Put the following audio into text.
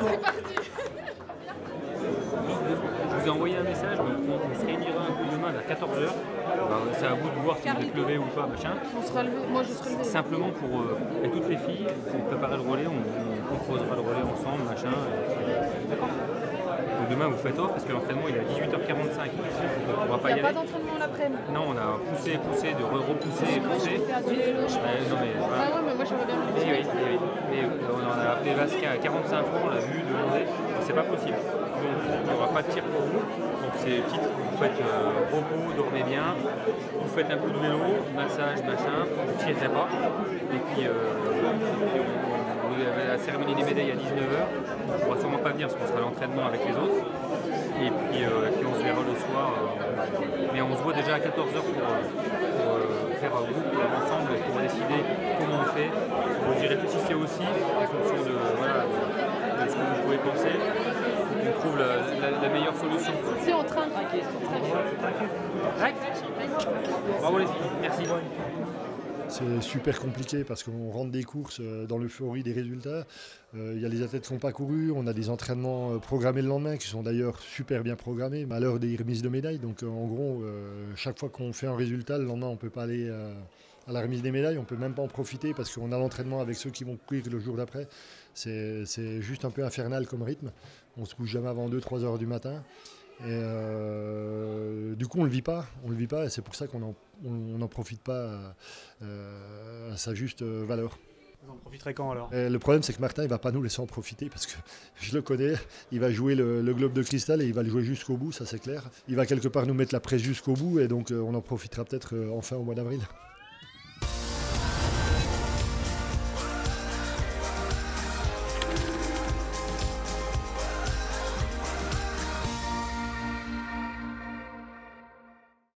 C'est parti. Je vous ai envoyé un message, on se réunira un coup de main à 14h. C'est à vous de voir si vous êtes levé ou pas, machin. On sera levé, moi je serai levé. Simplement pour toutes les filles, pour préparer le relais, on composera le relais ensemble, machin. D'accord. Donc demain vous faites off parce que l'entraînement il est à 18h45. On pourra pas y aller. Il n'y a pas d'entraînement l'après-midi. Non, on a poussé, de repousser, pousser. Non mais. Ah ouais, mais moi j'aimerais bien. Oui. Mais on en a appelé Vasca à 45 francs, on l'a vu demander. C'est pas possible. Il n'y aura pas de tir pour vous. Donc c'est petit, vous faites repos, dormez bien, vous faites un coup de vélo, massage, machin, vous ne tirez pas. Et puis la cérémonie des médailles à 19h. On ne pourra sûrement pas venir parce qu'on sera à l'entraînement avec les autres. Et puis on se verra le soir. Mais on se voit déjà à 14h pour faire un groupe ensemble pour décider comment on fait. Vous y réfléchissez aussi en fonction de, voilà, de ce que vous pouvez penser. On trouve la meilleure solution. C'est en train de raquer. Bravo les filles, merci. C'est super compliqué parce qu'on rentre des courses dans l'euphorie des résultats. Il y a les athlètes qui n'ont pas couru, on a des entraînements programmés le lendemain qui sont d'ailleurs super bien programmés, mais à l'heure des remises de médailles. Donc en gros, chaque fois qu'on fait un résultat, le lendemain on ne peut pas aller à la remise des médailles, on ne peut même pas en profiter parce qu'on a l'entraînement avec ceux qui vont courir le jour d'après. C'est juste un peu infernal comme rythme. On ne se couche jamais avant 2-3 heures du matin. Et du coup, on le vit pas, et c'est pour ça qu'on n'en profite pas à sa juste valeur. Vous en profiterez quand alors? Et le problème, c'est que Martin, il ne va pas nous laisser en profiter parce que je le connais. Il va jouer le globe de cristal et il va le jouer jusqu'au bout, ça c'est clair. Il va quelque part nous mettre la presse jusqu'au bout et donc on en profitera peut-être enfin au mois d'avril.